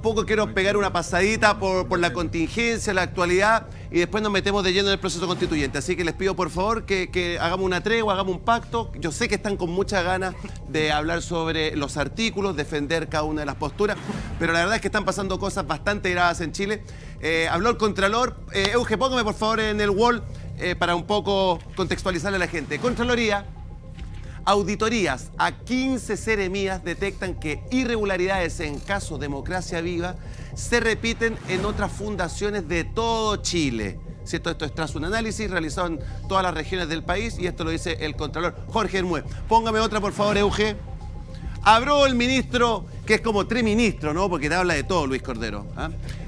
Un poco quiero pegar una pasadita por la contingencia, la actualidad, y después nos metemos de lleno en el proceso constituyente. Así que les pido por favor que hagamos una tregua, hagamos un pacto. Yo sé que están con muchas ganas de hablar sobre los artículos, defender cada una de las posturas, pero la verdad es que están pasando cosas bastante graves en Chile. Habló el Contralor. Euge, póngame por favor en el wall para un poco contextualizarle a la gente. Contraloría, auditorías a 15 seremías detectan que irregularidades en caso Democracia Viva se repiten en otras fundaciones de todo Chile. ¿Cierto? Esto es tras un análisis realizado en todas las regiones del país y esto lo dice el Contralor Jorge Hermué. Póngame otra, por favor, Euge. Habló el ministro, que es como tres ministros, ¿no? Porque te habla de todo, Luis Cordero.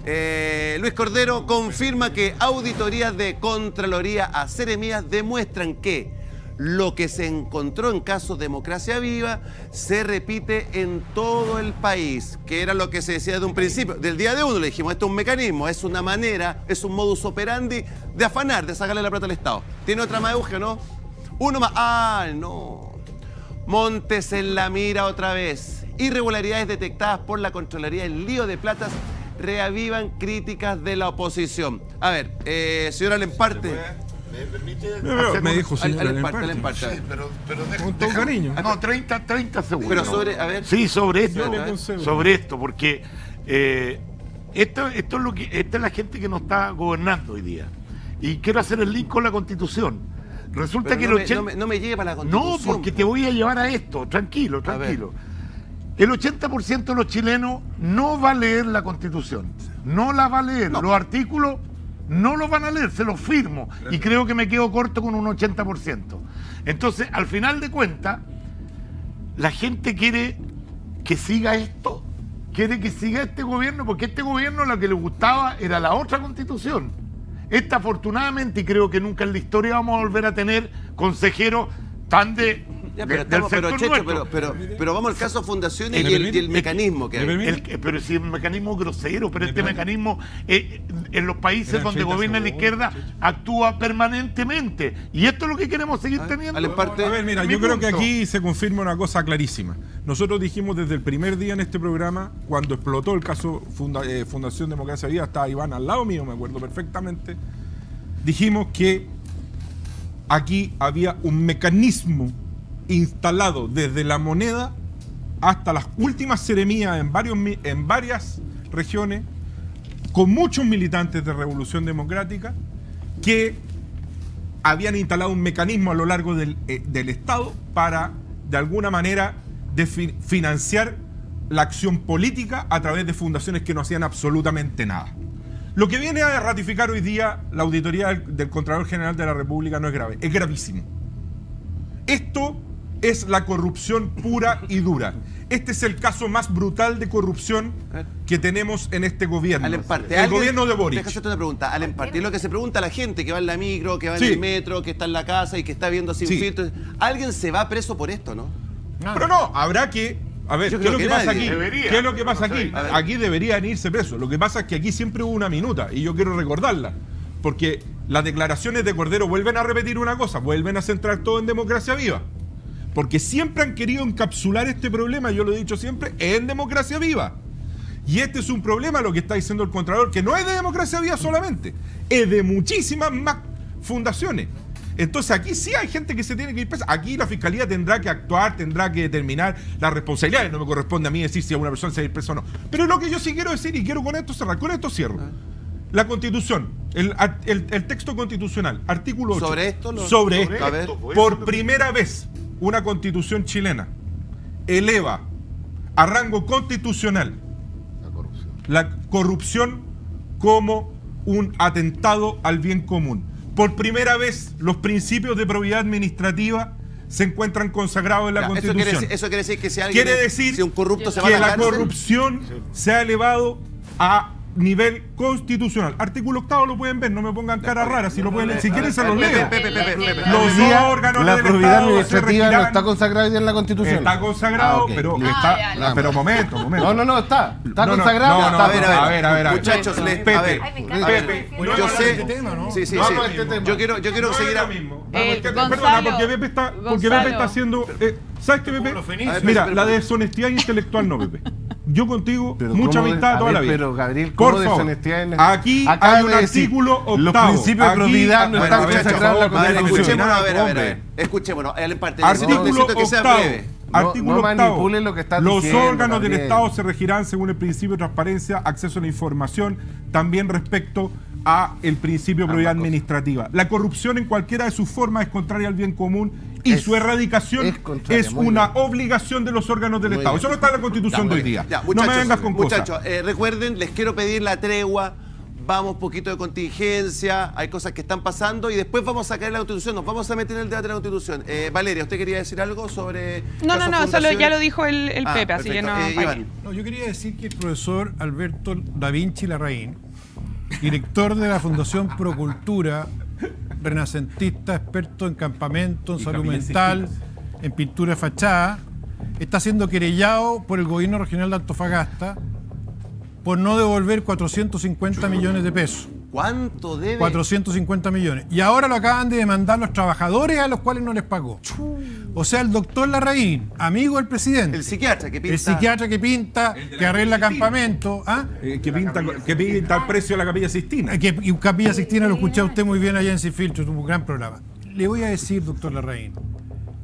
Luis Cordero confirma que auditorías de Contraloría a seremías demuestran que lo que se encontró en casos Democracia Viva se repite en todo el país, que era lo que se decía desde un principio. Del día de uno le dijimos, esto es un mecanismo, es una manera, es un modus operandi de afanar, de sacarle la plata al Estado. ¿Tiene otra más, Euge, no? Uno más. ¡Ah, no! Montes en la mira otra vez. Irregularidades detectadas por la Contraloría en lío de platas reavivan críticas de la oposición. A ver, señor Alemparte... ¿Me permite? Me dijo sí, pero con todo cariño. No, 30 segundos. Pero sobre, a ver. Sí, sobre esto. Sobre esto, porque esto es lo que, esta es la gente que nos está gobernando hoy día. Y quiero hacer el link con la Constitución. Resulta pero que no, no me lleve para la Constitución. No, porque te voy a llevar a esto. Tranquilo, tranquilo. El 80% de los chilenos no va a leer la Constitución. No la va a leer. No. Los artículos... no lo van a leer, se los firmo. Y creo que me quedo corto con un 80%. Entonces, al final de cuentas, la gente quiere que siga esto, quiere que siga este gobierno, porque este gobierno lo que le gustaba era la otra constitución. Esta, afortunadamente, y creo que nunca en la historia vamos a volver a tener consejeros tan de... Ya, pero, estamos, pero vamos al caso fundaciones y el mecanismo que hay. Pero si es un mecanismo grosero, pero este mecanismo en los países donde gobierna la izquierda actúa permanentemente. Y esto es lo que queremos seguir teniendo. A ver, mira, yo creo que aquí se confirma una cosa clarísima. Nosotros dijimos desde el primer día en este programa, cuando explotó el caso Fundación Democracia Viva, estaba Iván al lado mío, me acuerdo perfectamente, dijimos que aquí había un mecanismo instalado desde la moneda hasta las últimas seremías en varias regiones, con muchos militantes de Revolución Democrática que habían instalado un mecanismo a lo largo del Estado para, de alguna manera, financiar la acción política a través de fundaciones que no hacían absolutamente nada. Lo que viene a ratificar hoy día la auditoría del Contralor General de la República no es grave, es gravísimo. Esto es la corrupción pura y dura. Este es el caso más brutal de corrupción que tenemos en este gobierno. El gobierno de Boric. Déjame hacerte una pregunta. Alemparte, es lo que se pregunta a la gente que va en la micro, que va en el metro, que está en la casa y que está viendo Sin Filtros. ¿Alguien se va preso por esto, no? Pero no, habrá que... A ver, ¿qué es lo que pasa aquí? ¿Qué es lo que pasa aquí? Aquí deberían irse presos. Lo que pasa es que aquí siempre hubo una minuta y yo quiero recordarla. Porque las declaraciones de Cordero vuelven a repetir una cosa, vuelven a centrar todo en Democracia Viva. Porque siempre han querido encapsular este problema, yo lo he dicho siempre, en Democracia Viva. Y este es un problema, lo que está diciendo el Contralor, que no es de Democracia Viva solamente, es de muchísimas más fundaciones. Entonces aquí sí hay gente que se tiene que ir presa. Aquí la Fiscalía tendrá que actuar, tendrá que determinar las responsabilidades. No me corresponde a mí decir si a una persona se va a ir presa o no. Pero lo que yo sí quiero decir, y quiero con esto cerrar, con esto cierro. La Constitución, el texto constitucional, artículo 8. Sobre esto, por primera vez, una Constitución chilena eleva a rango constitucional la corrupción como un atentado al bien común. Por primera vez, los principios de probidad administrativa se encuentran consagrados en la Constitución. Eso quiere decir que si alguien si un corrupto se va a la cárcel, corrupción se ha elevado a nivel constitucional. Artículo 8 lo pueden ver, no me pongan cara rara, si lo pueden leer. Si quieren se los leo. Los órganos la probidad administrativa no está consagrado en la Constitución. Está consagrado, pero está, pero momento. No, está consagrado. A ver. Muchachos, Pepe, yo sé. Sí. Yo quiero seguir ahora mismo. Perdona, porque Pepe está haciendo, ¿sabes qué, Pepe? Mira, la deshonestidad intelectual no, Pepe. yo contigo, pero mucha amistad toda la vida. Pero Gabriel, por favor, aquí hay un artículo octavo. Los principios de probidad no están consagrados en la Constitución. Escuchémonos, a ver. Escuchémonos. Artículo octavo. Artículo octavo. Los órganos del Estado se regirán según el principio de transparencia, acceso a la información, también respecto a el principio de probidad administrativa. La corrupción en cualquiera de sus formas es contraria al bien común y su erradicación es una obligación de los órganos del Estado. Eso no está en la Constitución de hoy día. Ya, muchachos, no me vengas con cosas. Muchachos, recuerden, les quiero pedir la tregua. Vamos, poquito de contingencia, hay cosas que están pasando y después vamos a caer la Constitución, nos vamos a meter en el debate de la Constitución. Valeria, ¿usted quería decir algo sobre...? No, solo ya lo dijo el Pepe, así que no... No, yo quería decir que el profesor Alberto Da Vinci Larraín, director de la Fundación Procultura, renacentista, experto en campamento, en salud mental, en pintura de fachada, está siendo querellado por el gobierno regional de Antofagasta por no devolver 450 millones de pesos. ¿Cuánto debe? 450 millones. Y ahora lo acaban de demandar los trabajadores a los cuales no les pagó. O sea, el doctor Larraín, amigo del presidente. El psiquiatra que pinta. Que arregla campamento. ¿Ah? Que pinta el precio de la Capilla Sixtina. Y Capilla Sixtina lo escuchaba usted muy bien allá en Sin Filtros, un gran programa. Le voy a decir, doctor Larraín,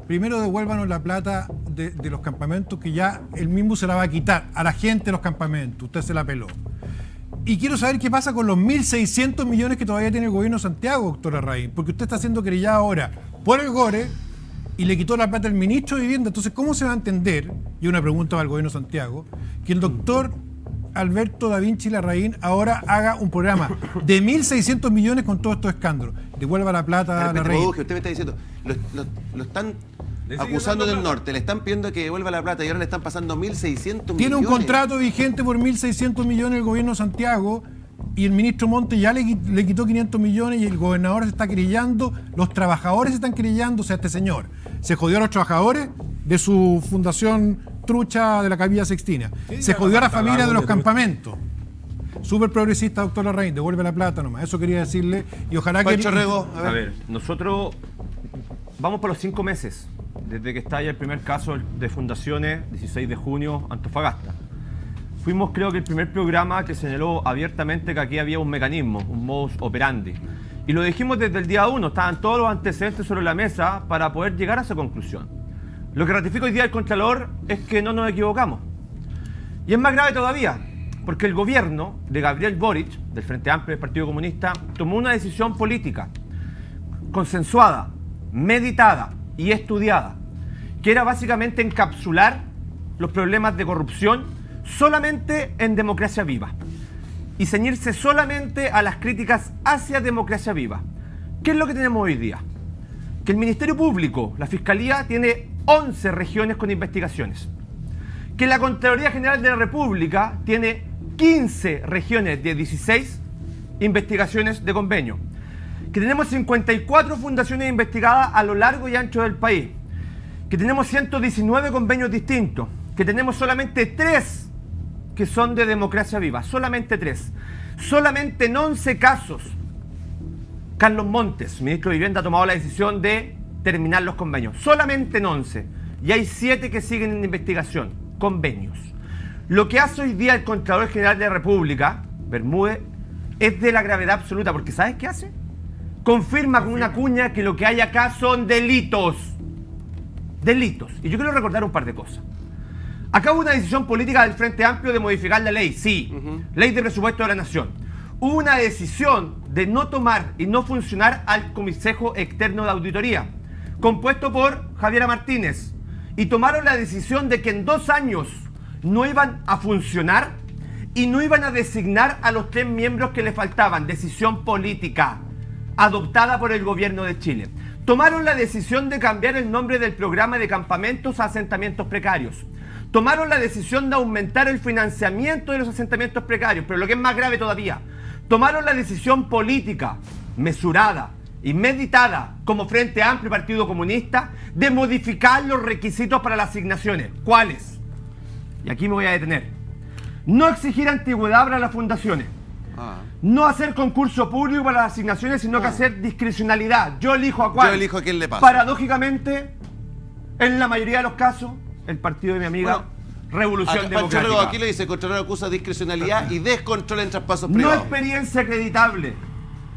primero devuélvanos la plata de los campamentos, que ya el mismo se la va a quitar a la gente de los campamentos. Usted se la peló. Y quiero saber qué pasa con los 1.600 millones que todavía tiene el gobierno de Santiago, doctor Larraín, porque usted está siendo querellado ahora por el Gore y le quitó la plata al ministro de Vivienda. Entonces, ¿cómo se va a entender, y una pregunta para el gobierno de Santiago, que el doctor Alberto Da Vinci Larraín ahora haga un programa de 1.600 millones con todos estos escándalos? Devuelva la plata a Larraín. Usted me está diciendo, lo están acusando del norte, le están pidiendo que devuelva la plata y ahora le están pasando 1.600 millones. Tiene un contrato vigente por 1.600 millones el gobierno de Santiago y el ministro Montes ya le quitó 500 millones y el gobernador se está querellando, los trabajadores se están querellando. O sea, este señor se jodió a los trabajadores de su fundación trucha de la Capilla Sixtina, se jodió a la familia de los campamentos. Súper progresista, doctor Larraín, devuelve la plata nomás. Eso quería decirle y ojalá que... A ver, nosotros vamos por los 5 meses desde que está ya el primer caso de fundaciones, 16 de junio, Antofagasta. Fuimos, creo que, el primer programa que señaló abiertamente que aquí había un mecanismo, un modus operandi. Y lo dijimos desde el día 1, estaban todos los antecedentes sobre la mesa para poder llegar a esa conclusión. Lo que ratifica hoy día el Contralor es que no nos equivocamos. Y es más grave todavía, porque el gobierno de Gabriel Boric, del Frente Amplio del Partido Comunista, tomó una decisión política, consensuada, meditada y estudiada, que era básicamente encapsular los problemas de corrupción solamente en Democracia Viva y ceñirse solamente a las críticas hacia Democracia Viva. ¿Qué es lo que tenemos hoy día? Que el Ministerio Público, la Fiscalía, tiene 11 regiones con investigaciones, que la Contraloría General de la República tiene 15 regiones de 16 investigaciones de convenio, que tenemos 54 fundaciones investigadas a lo largo y ancho del país, que tenemos 119 convenios distintos, que tenemos solamente 3 que son de Democracia Viva, solamente 3, solamente en 11 casos. Carlos Montes, ministro de Vivienda, ha tomado la decisión de terminar los convenios, solamente en 11, y hay 7 que siguen en investigación, convenios. Lo que hace hoy día el Contralor General de la República, Bermúdez, es de la gravedad absoluta, porque ¿sabes qué hace? Confirma con una cuña que lo que hay acá son delitos. Delitos. Y yo quiero recordar un par de cosas. Acá hubo una decisión política del Frente Amplio de modificar la ley, sí, ley de presupuesto de la Nación. Hubo una decisión de no tomar y no funcionar al Consejo Externo de Auditoría, compuesto por Javiera Martínez, y tomaron la decisión de que en 2 años no iban a funcionar y no iban a designar a los 3 miembros que le faltaban. Decisión política adoptada por el gobierno de Chile. Tomaron la decisión de cambiar el nombre del programa de campamentos a asentamientos precarios. Tomaron la decisión de aumentar el financiamiento de los asentamientos precarios, pero lo que es más grave todavía, tomaron la decisión política, mesurada y meditada, como Frente Amplio y Partido Comunista, de modificar los requisitos para las asignaciones. ¿Cuáles? Y aquí me voy a detener. No exigir antigüedad para las fundaciones. No hacer concurso público para las asignaciones, sino que hacer discrecionalidad. Yo elijo a cuál. Yo elijo a quién le pasa. Paradójicamente, en la mayoría de los casos, el partido de mi amiga Revolución Democrática. Contraloría aquí le dice, Contraloría acusa discrecionalidad y descontrol en traspasos privados. No experiencia acreditable,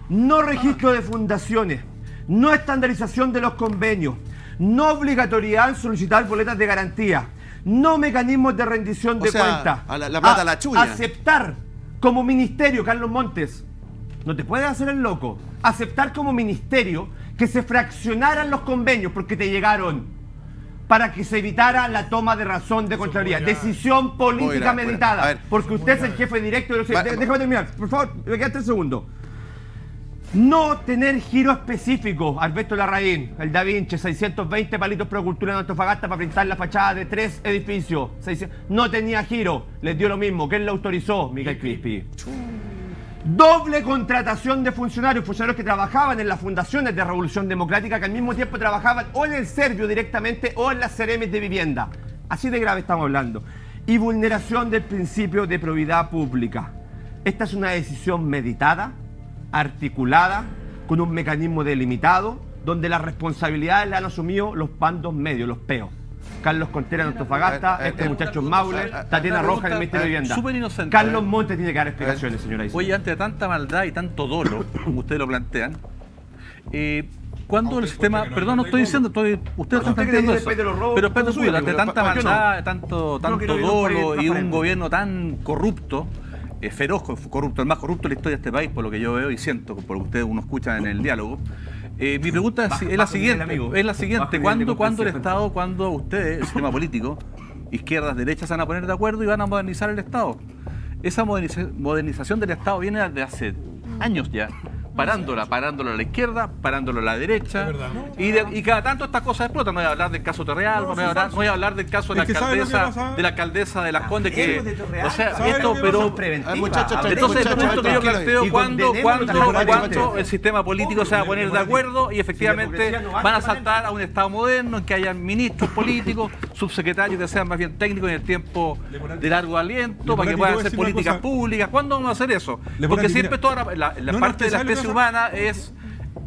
no registro de fundaciones, no estandarización de los convenios, no obligatoriedad en solicitar boletas de garantía, no mecanismos de rendición de cuentas. La plata la chulla. Aceptar como ministerio, Carlos Montes, no te puedes hacer el loco, aceptar como ministerio que se fraccionaran los convenios porque te llegaron, para que se evitara la toma de razón de Contraloría. Decisión política meditada. Porque usted es el jefe directo de los... Déjame terminar, por favor, me quedan 3 segundos. No tener giro específico, Alberto Larraín, el Da Vinci, 620 palitos Procultura en Antofagasta para pintar la fachada de 3 edificios. No tenía giro, les dio lo mismo. ¿Quién lo autorizó? Miguel Crispi. Doble contratación de funcionarios, funcionarios que trabajaban en las fundaciones de Revolución Democrática, que al mismo tiempo trabajaban o en el Servio directamente o en las seremías de vivienda. Así de grave estamos hablando. Y vulneración del principio de probidad pública. Esta es una decisión meditada, articulada, con un mecanismo delimitado, donde las responsabilidades las han asumido los bandos medios, los peos. Carlos Contreras en Antofagasta, este muchacho en Maule, Tatiana Rojas en el Ministerio de Vivienda. Súper inocente. Carlos Montes tiene que dar explicaciones, señora Isidro. Oye, ante tanta maldad y tanto dolo, como ustedes lo plantean, cuando el sistema... Perdón, no estoy diciendo, ustedes están planteando eso. Pero espérate, suyo, ante tanta maldad, tanto dolo y un gobierno tan corrupto, feroz, corrupto, el más corrupto de la historia de este país, por lo que yo veo y siento, por lo que ustedes uno escucha en el diálogo. Mi pregunta es la siguiente. ¿Cuándo el Estado, cuándo ustedes, el sistema político, izquierdas, derechas, se van a poner de acuerdo y van a modernizar el Estado? Esa modernización del Estado viene desde hace años ya, parándolo a la izquierda, parándolo a la derecha, y cada tanto estas cosas explotan. No voy a hablar del caso Torreal, no voy a hablar del caso de la alcaldesa de Las Condes, o sea, esto, pero entonces el punto que yo planteo, cuando el sistema político se va a poner de acuerdo y efectivamente van a saltar a un Estado moderno en que hayan ministros políticos, subsecretarios que sean más bien técnicos en el tiempo de largo aliento, para que puedan hacer políticas públicas. ¿Cuándo vamos a hacer eso? Porque siempre toda la parte de la especie humana es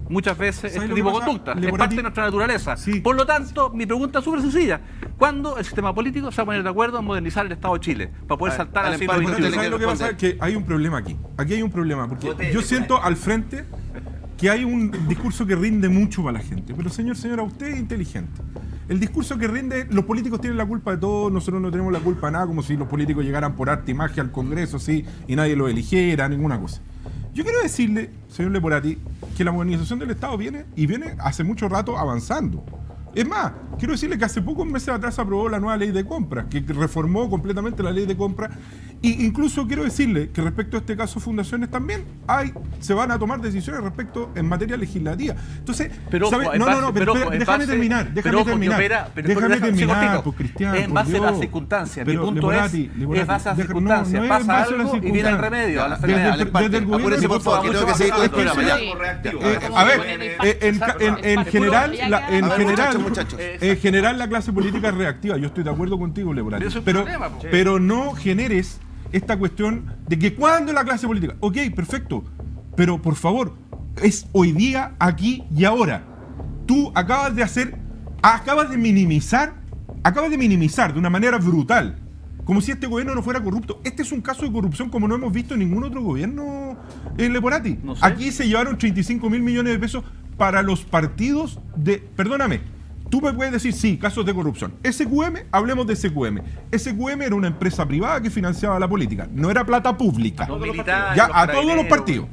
muchas veces este tipo de conducta, es parte de nuestra naturaleza. Sí. Por lo tanto, mi pregunta es súper sencilla. ¿Cuándo el sistema político se va a poner de acuerdo en modernizar el Estado de Chile? Para poder saltar al siglo XXI. Lo que pasa es que hay un problema aquí. Aquí hay un problema, porque yo siento al frente que hay un discurso que rinde mucho para la gente. Pero señora, usted es inteligente. El discurso que rinde, los políticos tienen la culpa de todo, nosotros no tenemos la culpa de nada, como si los políticos llegaran por arte y magia al Congreso, así, y nadie los eligiera, ninguna cosa. Yo quiero decirle, señor Leporati, que la modernización del Estado viene y viene hace mucho rato avanzando. Es más, quiero decirle que hace pocos meses atrás se aprobó la nueva ley de compra, que reformó completamente la ley de compra. E incluso quiero decirle que respecto a este caso fundaciones también se van a tomar decisiones respecto en materia legislativa. Entonces, pero ojo, déjame terminar, pues, Cristian, en base a las circunstancias. Mi punto es base a las circunstancias. Pasa algo y viene el remedio a la enfermedad. A ver, en general la clase política es reactiva. Yo estoy de acuerdo contigo, Leporati, pero no generes esta cuestión de que cuando la clase política... Ok, perfecto, pero por favor, es hoy día, aquí y ahora. Tú acabas de hacer... Acabas de minimizar de una manera brutal, como si este gobierno no fuera corrupto. Este es un caso de corrupción como no hemos visto en ningún otro gobierno, Leporati. No sé. Aquí se llevaron 35.000 millones de pesos para los partidos de... Perdóname, tú me puedes decir, sí, casos de corrupción. SQM, hablemos de SQM. SQM era una empresa privada que financiaba la política. No era plata pública. A todos los partidos.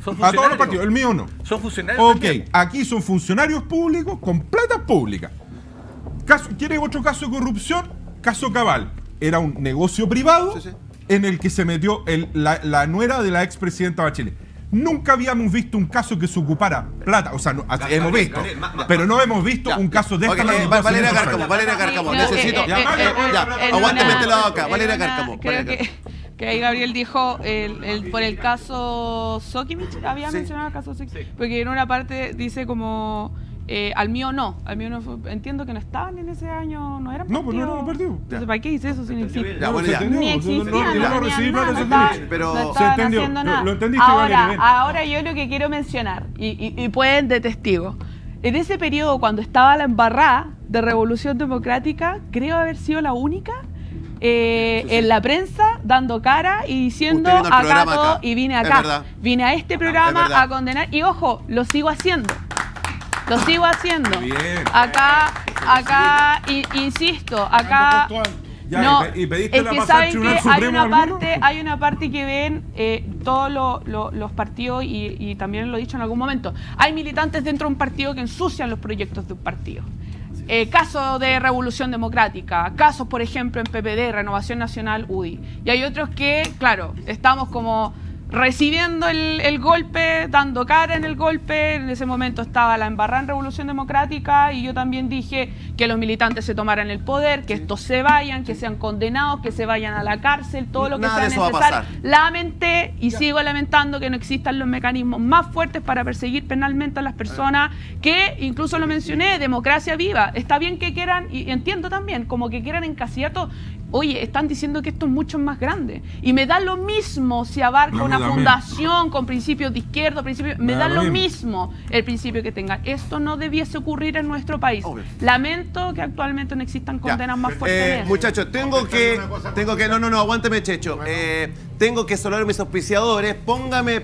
El mío no. Son funcionarios. Ok, aquí son funcionarios públicos con plata pública. ¿Quieres otro caso de corrupción? Caso Cabal. Era un negocio privado en el que se metió la nuera de la expresidenta Bachelet. Nunca habíamos visto un caso que se ocupara plata. O sea, hemos visto. Pero no hemos visto un caso de esta magnitud. Valeria Cárcamo, necesito. Aguántame este lado acá. Valeria Cárcamo. Creo que ahí Gabriel dijo por el caso Soquimich. Había mencionado el caso Soquimich. Porque en una parte dice como... Al mío no fue, entiendo que no estaban en ese año, no eran partidos. No, pues no eran partidos. Entonces, ¿para qué hice eso si no existe? No, pero no estaban haciendo nada. Lo entendiste. Ahora yo lo que quiero mencionar, y pueden de testigo, en ese periodo cuando estaba la embarrada de Revolución Democrática, creo haber sido la única en la prensa dando cara y diciendo acá todo y vine acá. Vine a este programa a condenar y ojo, lo sigo haciendo. Lo sigo haciendo. Bien. Acá, insisto, acá... Ya, no, y pediste es la que saben que hay una parte que ven todos los partidos y también lo he dicho en algún momento. Hay militantes dentro de un partido que ensucian los proyectos de un partido. Casos de Revolución Democrática, casos por ejemplo en PPD, Renovación Nacional, UDI. Y hay otros que, claro, estamos como recibiendo el golpe, dando cara en el golpe. En ese momento estaba la embarrada en Revolución Democrática y yo también dije que los militantes se tomaran el poder, que estos se vayan, que sean condenados, que se vayan a la cárcel, todo lo que sea necesario. Lamenté y sigo lamentando que no existan los mecanismos más fuertes para perseguir penalmente a las personas que, incluso lo mencioné, democracia viva. Está bien que quieran, y entiendo también, como que quieran encasillar todo. Oye, están diciendo que esto es mucho más grande. Y me da lo mismo si abarca una fundación con principios de izquierda, principios... Me da lo mismo el principio que tengan. Esto no debiese ocurrir en nuestro país. Obvio. Lamento que actualmente no existan condenas más fuertes. Muchachos, tengo que... No, aguánteme, Checho. Tengo que saludar a mis auspiciadores. Póngame